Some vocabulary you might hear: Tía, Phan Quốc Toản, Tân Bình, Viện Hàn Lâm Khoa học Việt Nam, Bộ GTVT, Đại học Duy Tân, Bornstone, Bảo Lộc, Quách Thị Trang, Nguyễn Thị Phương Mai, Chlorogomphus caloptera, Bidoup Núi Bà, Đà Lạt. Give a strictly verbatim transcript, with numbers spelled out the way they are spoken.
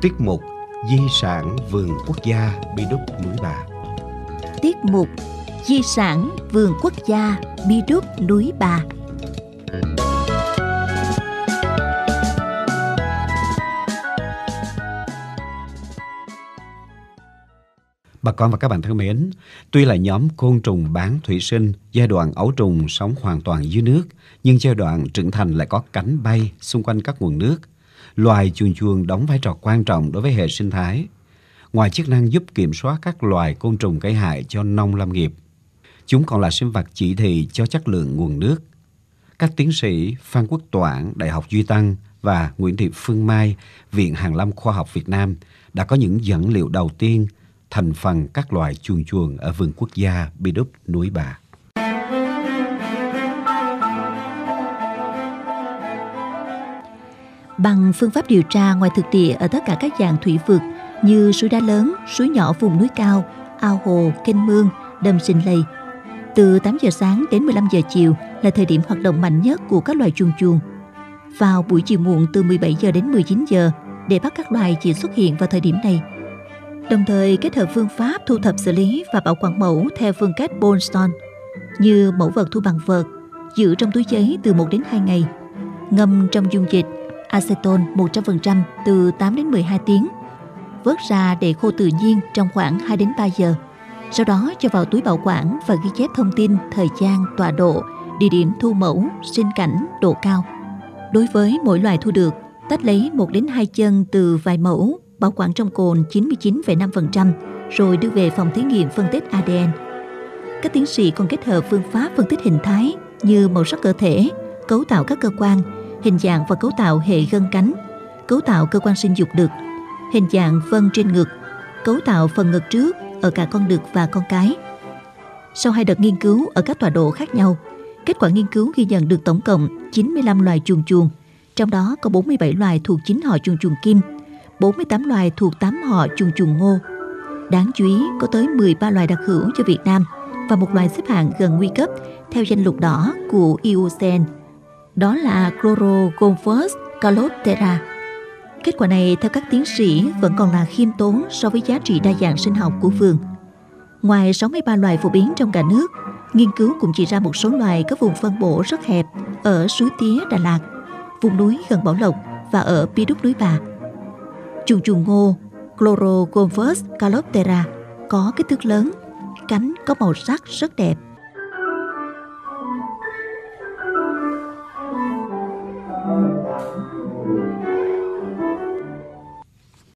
Tiết mục Di sản Vườn Quốc gia Bidoup Núi Bà. Tiết mục Di sản Vườn Quốc gia Bidoup Núi Bà. Bà con và các bạn thân mến, tuy là nhóm côn trùng bán thủy sinh, giai đoạn ấu trùng sống hoàn toàn dưới nước, nhưng giai đoạn trưởng thành lại có cánh bay xung quanh các nguồn nước. Loài chuồn chuồn đóng vai trò quan trọng đối với hệ sinh thái. Ngoài chức năng giúp kiểm soát các loài côn trùng gây hại cho nông lâm nghiệp, chúng còn là sinh vật chỉ thị cho chất lượng nguồn nước. Các tiến sĩ Phan Quốc Toản, Đại học Duy Tân và Nguyễn Thị Phương Mai, Viện Hàn Lâm Khoa học Việt Nam đã có những dẫn liệu đầu tiên thành phần các loài chuồn chuồn ở vườn quốc gia Bidoup Núi Bà. Bằng phương pháp điều tra ngoài thực địa ở tất cả các dạng thủy vực như suối đá lớn, suối nhỏ vùng núi cao, ao hồ, kênh mương, đầm sinh lầy. Từ tám giờ sáng đến mười lăm giờ chiều là thời điểm hoạt động mạnh nhất của các loài chuồn chuồn. Vào buổi chiều muộn từ mười bảy giờ đến mười chín giờ để bắt các loài chỉ xuất hiện vào thời điểm này. Đồng thời kết hợp phương pháp thu thập xử lý và bảo quản mẫu theo phương cách Bornstone như mẫu vật thu bằng vật, giữ trong túi giấy từ một đến hai ngày, ngâm trong dung dịch acetone một trăm phần trăm từ tám đến mười hai tiếng, vớt ra để khô tự nhiên trong khoảng hai đến ba giờ, sau đó cho vào túi bảo quản và ghi chép thông tin thời gian, tọa độ, địa điểm thu mẫu, sinh cảnh, độ cao. Đối với mỗi loài thu được, tách lấy một đến hai chân từ vài mẫu, bảo quản trong cồn chín mươi chín phẩy năm phần trăm rồi đưa về phòng thí nghiệm phân tích a đê en. Các tiến sĩ còn kết hợp phương pháp phân tích hình thái như màu sắc cơ thể, cấu tạo các cơ quan, hình dạng và cấu tạo hệ gân cánh, cấu tạo cơ quan sinh dục đực, hình dạng vân trên ngực, cấu tạo phần ngực trước ở cả con đực và con cái. Sau hai đợt nghiên cứu ở các tọa độ khác nhau, kết quả nghiên cứu ghi nhận được tổng cộng chín mươi lăm loài chuồn chuồn, trong đó có bốn mươi bảy loài thuộc chính họ chuồn chuồn kim, bốn mươi tám loài thuộc tám họ chuồn chuồn ngô. Đáng chú ý có tới mười ba loài đặc hữu cho Việt Nam và một loài xếp hạng gần nguy cấp theo danh lục đỏ của i u xê en. Đó là Chlorogomphus caloptera. Kết quả này theo các tiến sĩ vẫn còn là khiêm tốn so với giá trị đa dạng sinh học của vườn. Ngoài sáu mươi ba loài phổ biến trong cả nước, nghiên cứu cũng chỉ ra một số loài có vùng phân bổ rất hẹp ở suối Tía, Đà Lạt, vùng núi gần Bảo Lộc và ở Bidoup Núi Bà. Chuồn chuồn ngô Chlorogomphus caloptera có kích thước lớn, cánh có màu sắc rất đẹp. Thank you.